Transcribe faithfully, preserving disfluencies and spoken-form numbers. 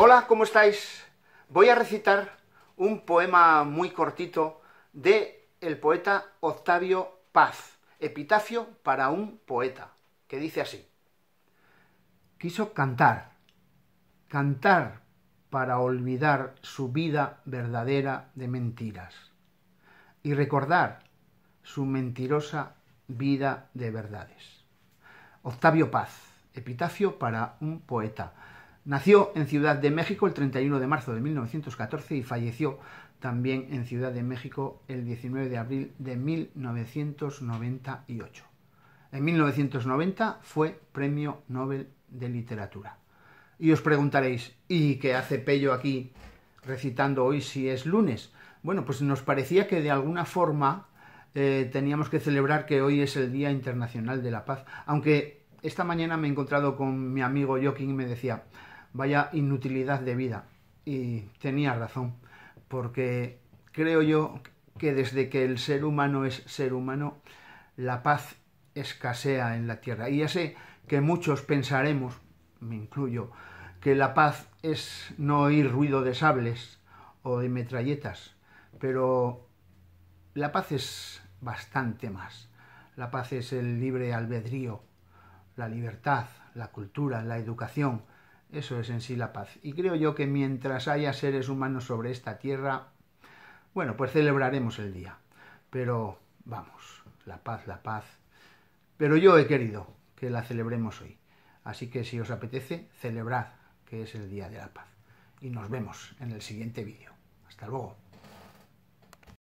Hola, ¿cómo estáis? Voy a recitar un poema muy cortito de el poeta Octavio Paz, Epitafio para un poeta, que dice así. Quiso cantar, cantar para olvidar su vida verdadera de mentiras y recordar su mentirosa vida de verdades. Octavio Paz, Epitafio para un poeta. Nació en Ciudad de México el treinta y uno de marzo de mil novecientos catorce y falleció también en Ciudad de México el diecinueve de abril de mil novecientos noventa y ocho. En mil novecientos noventa fue Premio Nobel de Literatura. Y os preguntaréis, ¿y qué hace Pello aquí recitando hoy si es lunes? Bueno, pues nos parecía que de alguna forma eh, teníamos que celebrar que hoy es el Día Internacional de la Paz, aunque esta mañana me he encontrado con mi amigo Joaquín y me decía, vaya inutilidad de vida. Y tenía razón, porque creo yo que desde que el ser humano es ser humano, la paz escasea en la tierra. Y ya sé que muchos pensaremos, me incluyo, que la paz es no oír ruido de sables o de metralletas, pero la paz es bastante más. La paz es el libre albedrío, la libertad, la cultura, la educación. Eso es en sí la paz. Y creo yo que mientras haya seres humanos sobre esta tierra, bueno, pues celebraremos el día. Pero vamos, la paz, la paz. Pero yo he querido que la celebremos hoy. Así que si os apetece, celebrad que es el Día de la Paz. Y nos vemos en el siguiente vídeo. Hasta luego.